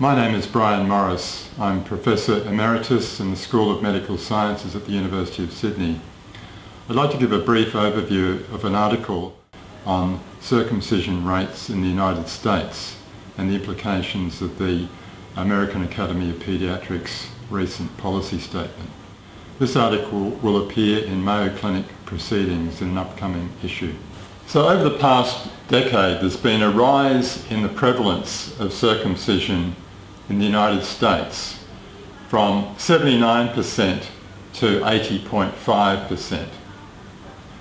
My name is Brian Morris. I'm Professor Emeritus in the School of Medical Sciences at the University of Sydney. I'd like to give a brief overview of an article on circumcision rates in the United States and the implications of the American Academy of Pediatrics recent policy statement. This article will appear in Mayo Clinic Proceedings in an upcoming issue. So over the past decade, there's been a rise in the prevalence of circumcision in the United States from 79% to 80.5%.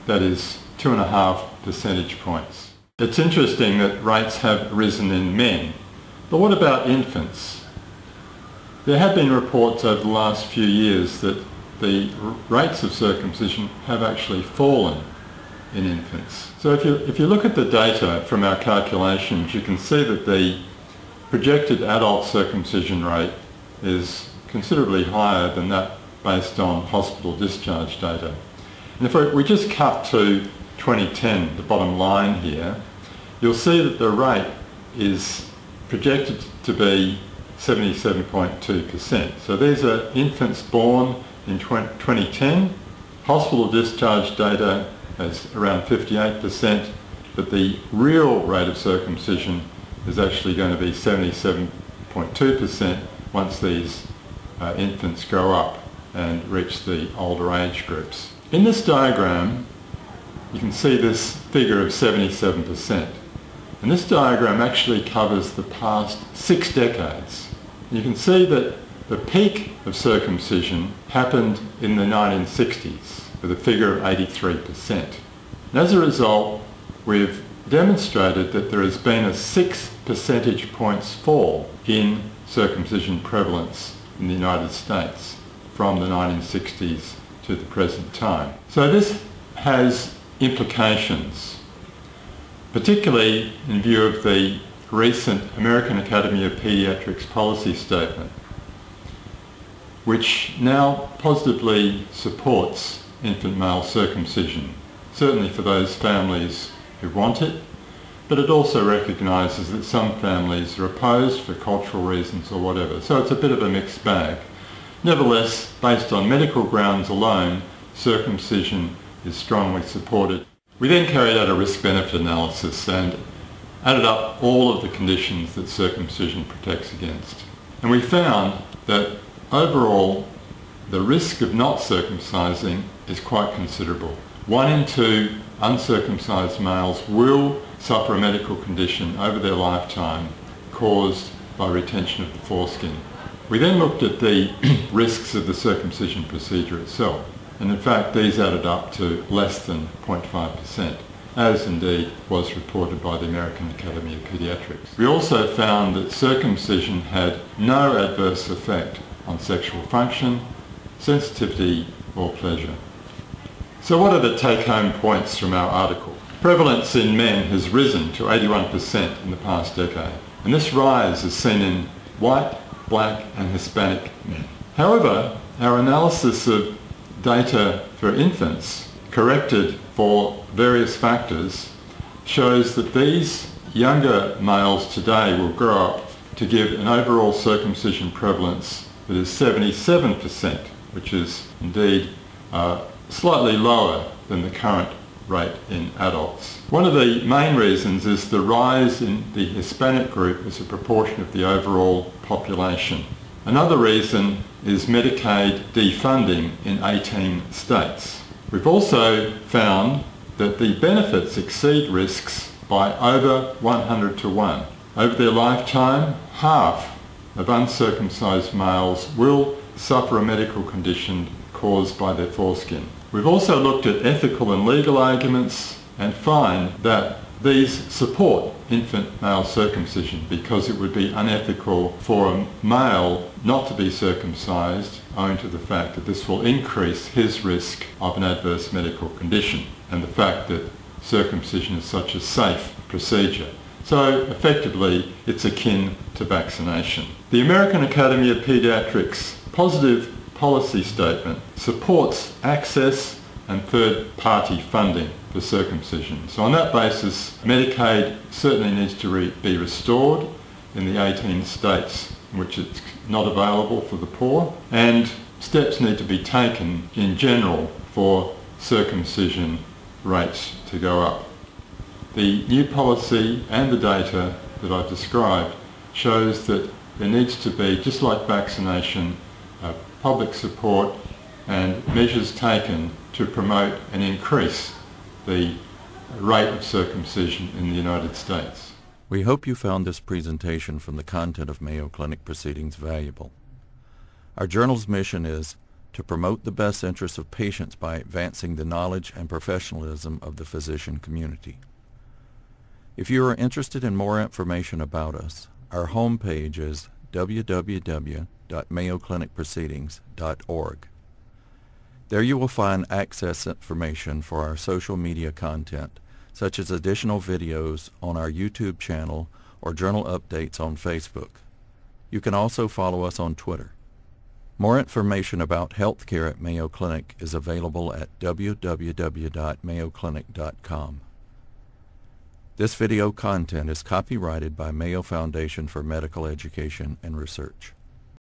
That is 2.5 percentage points. It's interesting that rates have risen in men, but what about infants? There have been reports over the last few years that the rates of circumcision have actually fallen in infants. So if you look at the data from our calculations, you can see that the projected adult circumcision rate is considerably higher than that based on hospital discharge data. And if we just cut to 2010, the bottom line here, you'll see that the rate is projected to be 77.2%. So these are infants born in 2010. Hospital discharge data is around 58%, but the real rate of circumcision is actually going to be 77.2% once these infants grow up and reach the older age groups. In this diagram, you can see this figure of 77%. And this diagram actually covers the past 6 decades. You can see that the peak of circumcision happened in the 1960s with a figure of 83%. And as a result, we've demonstrated that there has been a 6 percentage points fall in circumcision prevalence in the United States from the 1960s to the present time. So this has implications, particularly in view of the recent American Academy of Pediatrics policy statement, which now positively supports infant male circumcision, certainly for those families who want it, but it also recognises that some families are opposed for cultural reasons or whatever. So it's a bit of a mixed bag. Nevertheless, based on medical grounds alone, circumcision is strongly supported. We then carried out a risk-benefit analysis and added up all of the conditions that circumcision protects against. And we found that overall, the risk of not circumcising is quite considerable. 1 in 2 uncircumcised males will suffer a medical condition over their lifetime caused by retention of the foreskin. We then looked at the risks of the circumcision procedure itself, and in fact these added up to less than 0.5%, as indeed was reported by the American Academy of Pediatrics. We also found that circumcision had no adverse effect on sexual function, sensitivity or pleasure. So what are the take-home points from our article? Prevalence in men has risen to 81% in the past decade, and this rise is seen in white, black and Hispanic men. However, our analysis of data for infants, corrected for various factors, shows that these younger males today will grow up to give an overall circumcision prevalence that is 77%. Which is indeed slightly lower than the current rate in adults. One of the main reasons is the rise in the Hispanic group as a proportion of the overall population. Another reason is Medicaid defunding in 18 states. We've also found that the benefits exceed risks by over 100 to 1. Over their lifetime, half of uncircumcised males will suffer a medical condition caused by their foreskin. We've also looked at ethical and legal arguments and find that these support infant male circumcision because it would be unethical for a male not to be circumcised owing to the fact that this will increase his risk of an adverse medical condition and the fact that circumcision is such a safe procedure. So effectively it's akin to vaccination. The American Academy of Pediatrics positive policy statement supports access and third-party funding for circumcision. So on that basis, Medicaid certainly needs to be restored. in the 18 states, which it's not available for the poor. And steps need to be taken in general for circumcision rates to go up. The new policy and the data that I've described shows that there needs to be, just like vaccination, public support and measures taken to promote and increase the rate of circumcision in the United States. We hope you found this presentation from the content of Mayo Clinic Proceedings valuable. Our journal's mission is to promote the best interests of patients by advancing the knowledge and professionalism of the physician community. If you are interested in more information about us, our homepage is www.mayoclinicproceedings.org. There you will find access information for our social media content, such as additional videos on our YouTube channel or journal updates on Facebook. You can also follow us on Twitter. More information about healthcare at Mayo Clinic is available at www.mayoclinic.com. This video content is copyrighted by Mayo Foundation for Medical Education and Research.